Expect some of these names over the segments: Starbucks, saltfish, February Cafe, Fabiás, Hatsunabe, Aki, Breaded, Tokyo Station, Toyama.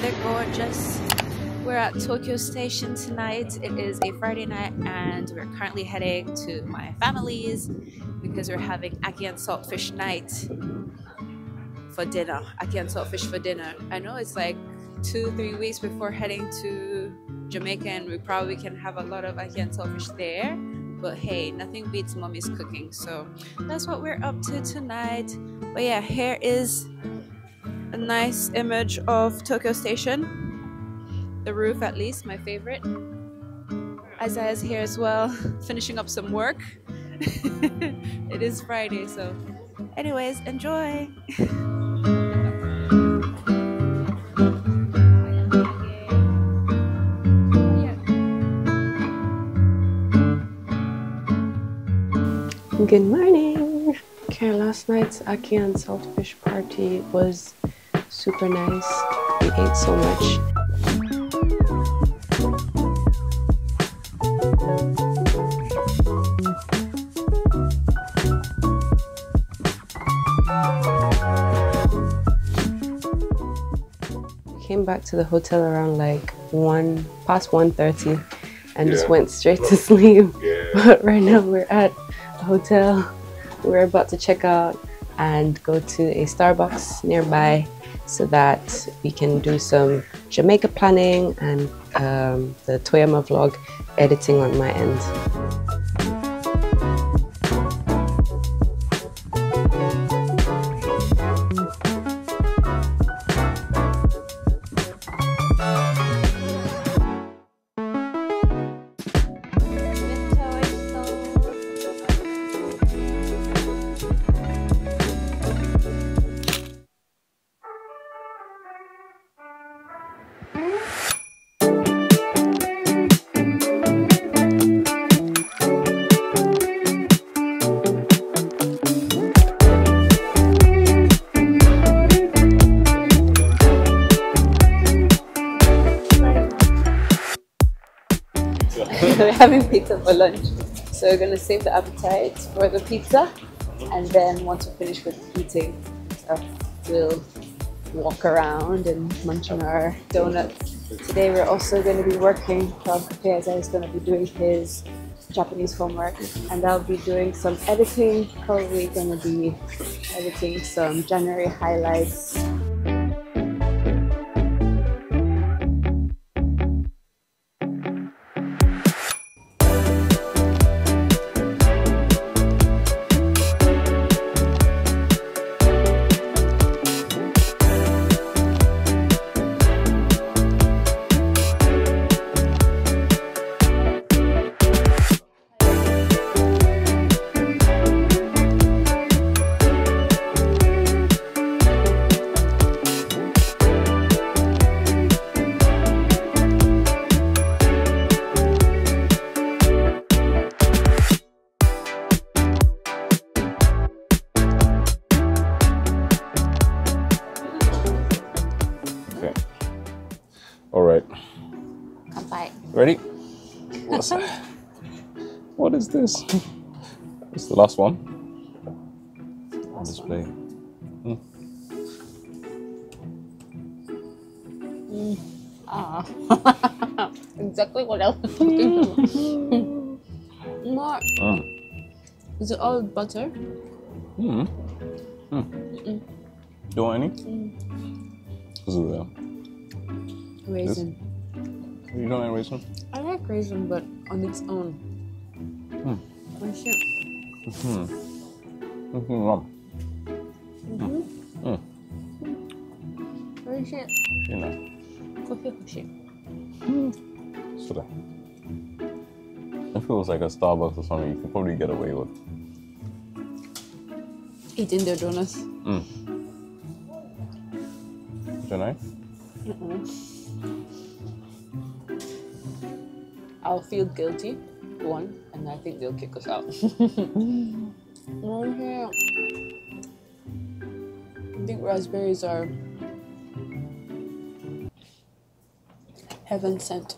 they're gorgeous. We're at Tokyo Station tonight. It is a Friday night and we're currently heading to my family's because we're having Aki and saltfish night for dinner. Aki and saltfish for dinner. I know it's like 2-3 weeks before heading to Jamaica and we probably can have a lot of Aki and saltfish there. But hey, nothing beats mommy's cooking, so that's what we're up to tonight. But yeah, here is a nice image of Tokyo Station, the roof at least, my favorite. Isaiah's here as well, finishing up some work. It is Friday, so anyways, enjoy. Good morning! Okay, last night's Aki and saltfish party was super nice. We ate so much. We came back to the hotel around like 1:30 and just went straight to sleep. Yeah. But right now we're at hotel. We're about to check out and go to a Starbucks nearby so that we can do some Jamaica planning and the Toyama vlog editing on my end. We're having pizza for lunch, so we're going to save the appetite for the pizza, and then once we're finished with eating, we'll walk around and munch on our donuts. Today we're also going to be working from Fabiás. Is going to be doing his Japanese homework, and I'll be doing some editing, probably going to be editing some January highlights. Ready? What's that? What is this? It's the last one. Display. Mm. Mm. Ah. Exactly what I was talking about. More. Oh. Is it all butter? Mm. Mm. Mm-mm. Do you want any? This is there. Raisin. This? You don't like raisin? I like raisin, but on its own. Mm. My shit. Mm-hmm. Nothing wrong. Mm-hmm. Mm. Mm. My shit. You know. Coffee shit. If it was like a Starbucks or something, you could probably get away with eating their donuts. Mm. Is your knife? Mm-mm. I'll feel guilty, one, and I think they'll kick us out. Yeah. I think raspberries are heaven sent.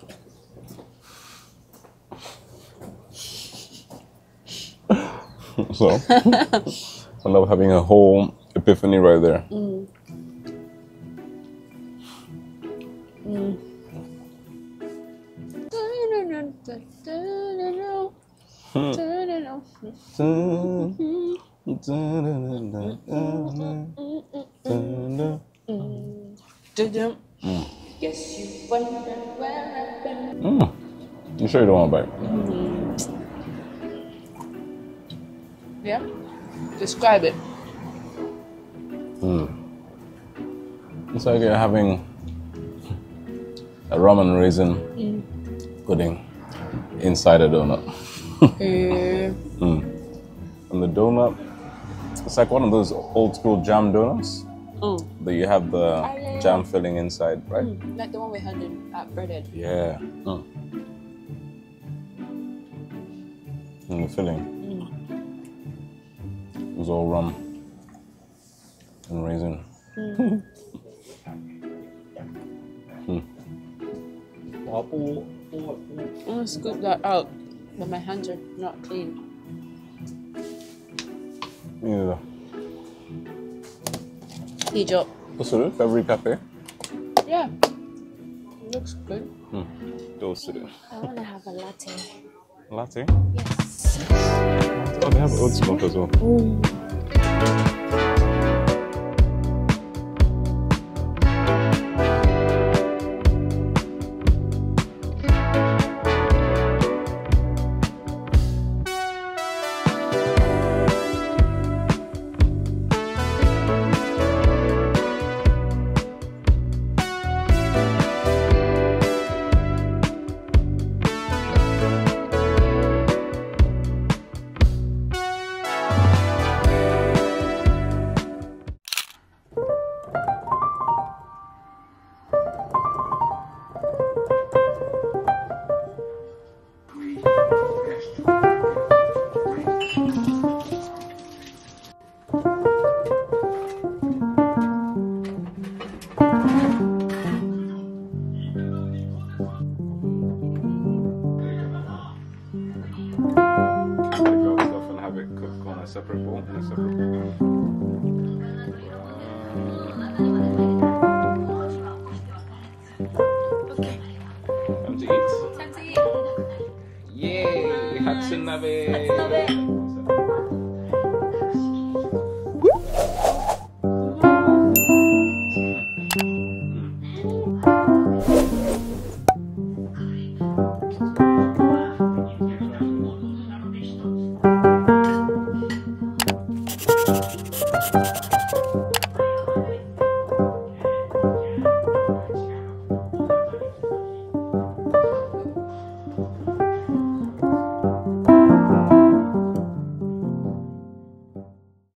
So, I love having a whole epiphany right there. Mm. Guess you wonder where I've been. You sure you don't want a bite? Yeah? Describe it. It's like you're having a ramen raisin pudding inside a donut. And the donut, it's like one of those old school jam donuts. But you have the jam filling inside, right? Like the one we had at Breaded. Yeah. And the filling was all rum and raisin. I'm gonna scoop that out, but my hands are not clean. Yeah. Hijab. Dosuru, February Cafe? Yeah. It looks good. Dosuru. I want to have a latte. Latte? Yes. Oh, they have oat milk as well. Separate bowl and a separate bowl. Okay. Time to eat. Yay! Hatsunabe!